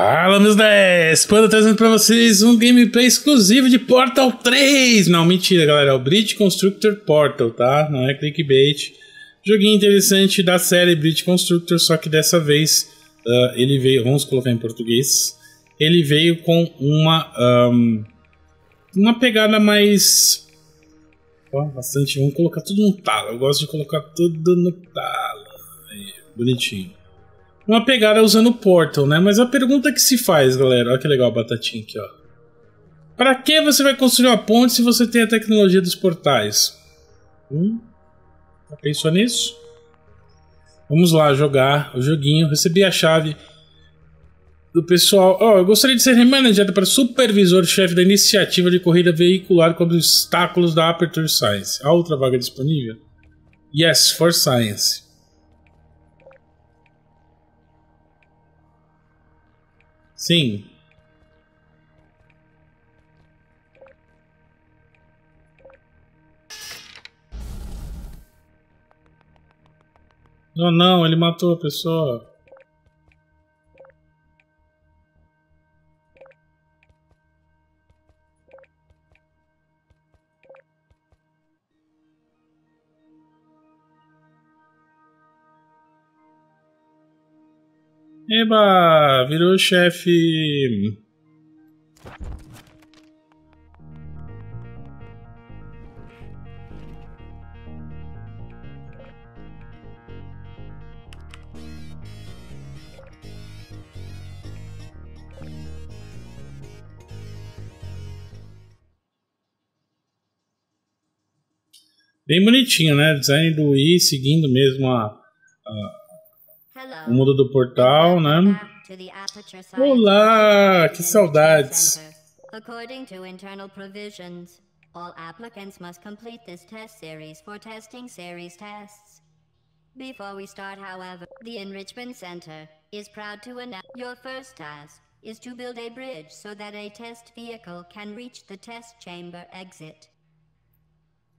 Fala, meus 10! Panda trazendo pra vocês um gameplay exclusivo de Portal 3! Não, mentira, galera, é o Bridge Constructor Portal, tá? Não é clickbait. Joguinho interessante da série Bridge Constructor, só que dessa vez ele veio... Vamos colocar em português. Ele veio com uma pegada mais... Ó, bastante... Vamos colocar tudo no talo. Eu gosto de colocar tudo no talo. Aí, bonitinho. Uma pegada usando o Portal, né? Mas a pergunta que se faz, galera... Olha que legal a batatinha aqui, ó. Pra que você vai construir uma ponte se você tem a tecnologia dos portais? Já pensou nisso? Vamos lá jogar o joguinho. Recebi a chave do pessoal. Ó, eu gostaria de ser remanejado para supervisor-chefe da iniciativa de corrida veicular contra obstáculos da Aperture Science. Há outra vaga disponível? Yes, for Science. Sim. Não, não, ele matou a pessoa. Eba, virou chefe. Bem bonitinho, né? Design do Wii seguindo mesmo o mundo do portal, né? Olá, que saudades! According to internal provisions, all applicants must complete this test series for testing series tests. Before we start, however, the Enrichment Center is proud to announce your first task is to build a bridge so that a test vehicle can reach the test chamber exit.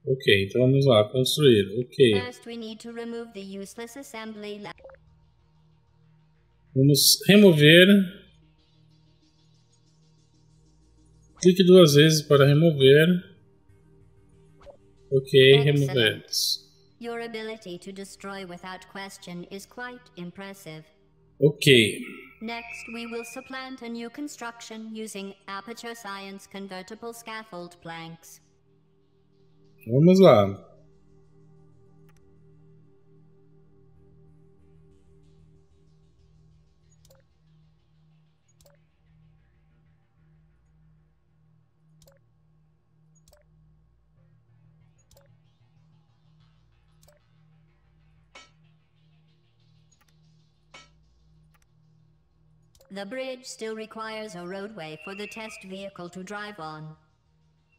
Ok, então vamos lá, construir. Ok. First we need to remove the useless assembly lab. Vamos remover. Clique duas vezes para remover. Ok, remover. Your ability to destroy without question is quite impressive. Ok. Next, we will supplant a new construction using Aperture Science convertible scaffold planks. Vamos lá. The bridge still requires a roadway for the test vehicle to drive on.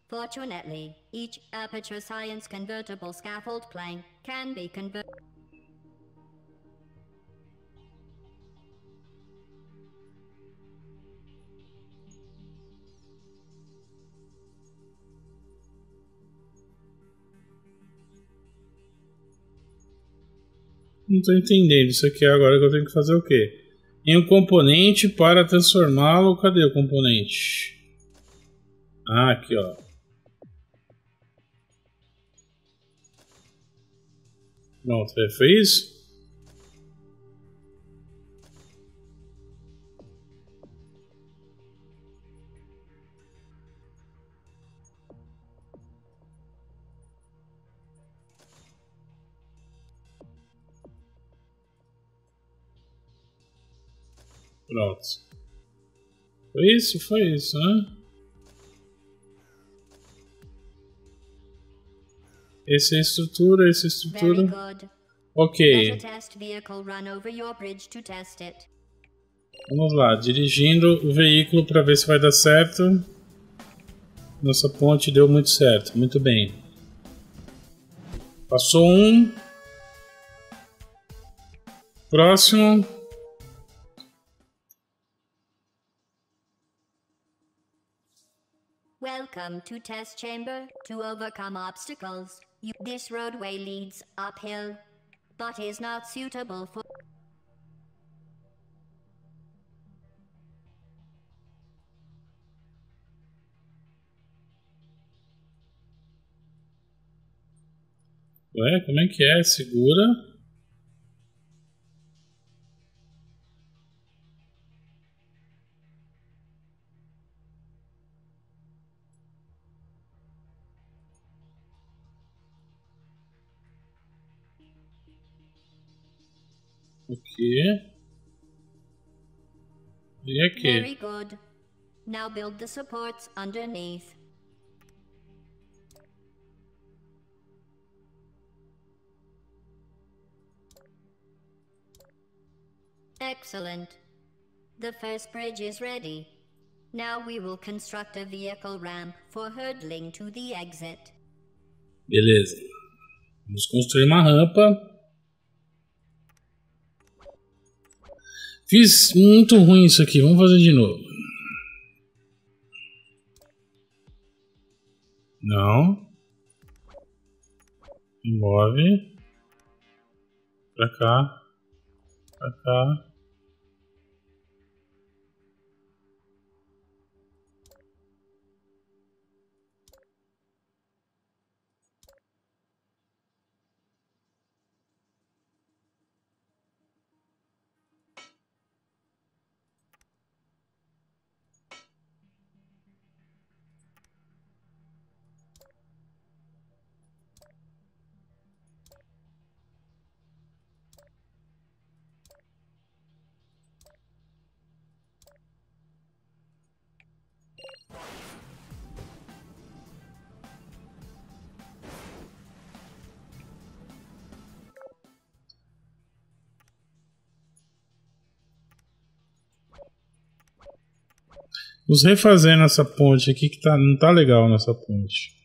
Fortunately, each Aperture Science convertible scaffold plank can be converted. Não estou entendendo isso aqui agora que eu tenho que fazer o quê? Em um componente para transformá-lo. Cadê o componente? Ah, aqui, ó. Pronto, foi isso? Pronto. Foi isso, né? Essa é a estrutura, essa é a estrutura. Ok. Vamos lá, dirigindo o veículo para ver se vai dar certo. Nossa ponte deu muito certo, muito bem. Passou um. Próximo. Welcome to test chamber. To overcome obstacles, this roadway leads uphill, but is not suitable for... Ué, como é que é? Segura. Aqui. E aqui. Very good. Now build the supports underneath. Excellent. The first bridge is ready. Now we will construct a vehicle ramp for hurdling to the exit. Beleza. Vamos construir uma rampa. Fiz muito ruim isso aqui, vamos fazer de novo. Não. Move. Pra cá. Pra cá. Vamos refazer nessa ponte aqui que tá, não tá legal nessa ponte.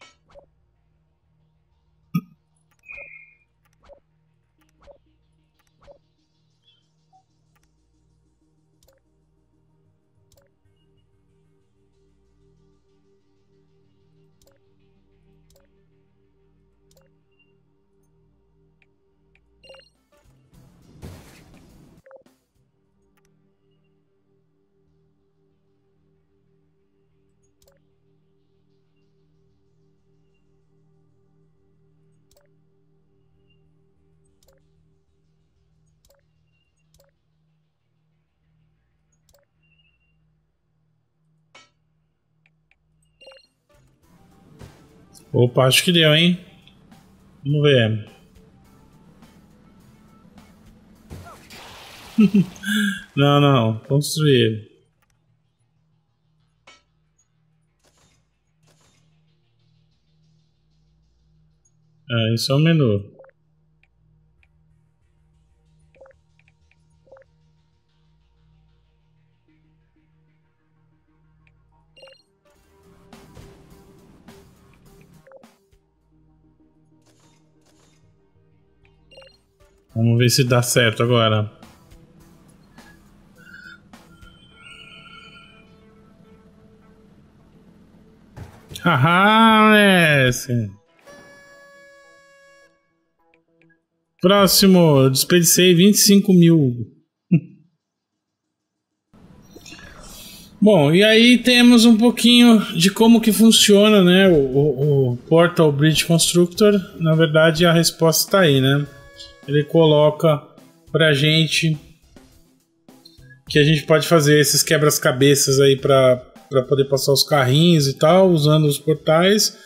Opa, acho que deu, hein? Vamos ver. Não, não. Construir. É, isso é o menu. Vamos ver se dá certo agora. Haha, moleque. Próximo, eu desperdicei 25.000. Bom, e aí temos um pouquinho de como que funciona, né, o Portal Bridge Constructor. Na verdade, a resposta está aí, né? Ele coloca pra gente que a gente pode fazer esses quebras-cabeças aí pra poder passar os carrinhos e tal, usando os portais.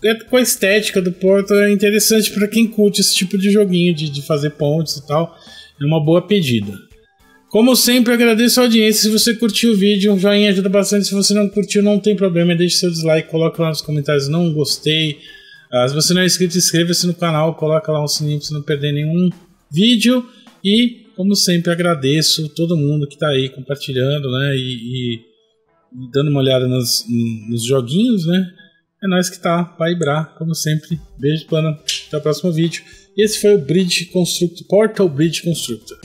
E com a estética do Portal é interessante para quem curte esse tipo de joguinho de fazer pontes e tal. É uma boa pedida. Como sempre, agradeço a audiência. Se você curtiu o vídeo, um joinha ajuda bastante. Se você não curtiu, não tem problema, deixe seu dislike, coloca lá nos comentários, não gostei. Se você não é inscrito, inscreva-se no canal, coloca lá um sininho para você não perder nenhum vídeo. E, como sempre, agradeço todo mundo que está aí compartilhando, né, e dando uma olhada nos joguinhos, né. É nós que tá, pai brá, como sempre. Beijo, pana, até o próximo vídeo. E esse foi o Bridge Constructor, Portal Bridge Constructor.